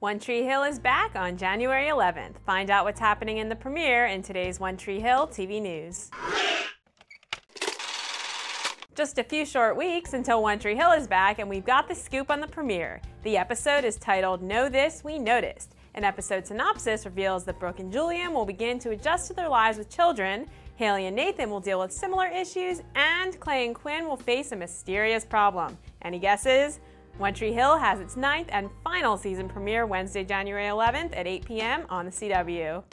One Tree Hill is back on January 11th. Find out what's happening in the premiere in today's One Tree Hill TV News. Just a few short weeks until One Tree Hill is back, and we've got the scoop on the premiere. The episode is titled Know This, We Noticed. An episode synopsis reveals that Brooke and Julian will begin to adjust to their lives with children, Haley and Nathan will deal with similar issues, and Clay and Quinn will face a mysterious problem. Any guesses? One Tree Hill has its 9th and final season premiere Wednesday, January 11th at 8 p.m. on The CW.